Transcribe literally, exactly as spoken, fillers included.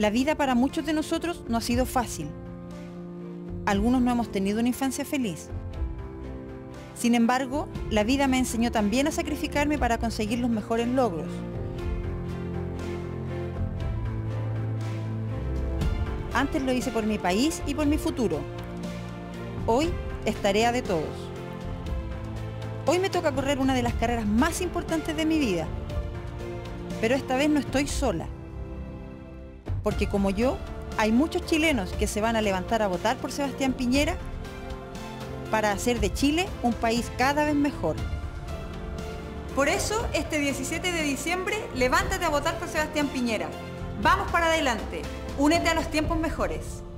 La vida para muchos de nosotros no ha sido fácil. Algunos no hemos tenido una infancia feliz. Sin embargo, la vida me enseñó también a sacrificarme para conseguir los mejores logros. Antes lo hice por mi país y por mi futuro. Hoy es tarea de todos. Hoy me toca correr una de las carreras más importantes de mi vida. Pero esta vez no estoy sola. Porque como yo, hay muchos chilenos que se van a levantar a votar por Sebastián Piñera para hacer de Chile un país cada vez mejor. Por eso, este diecisiete de diciembre, levántate a votar por Sebastián Piñera. Vamos para adelante. Únete a los tiempos mejores.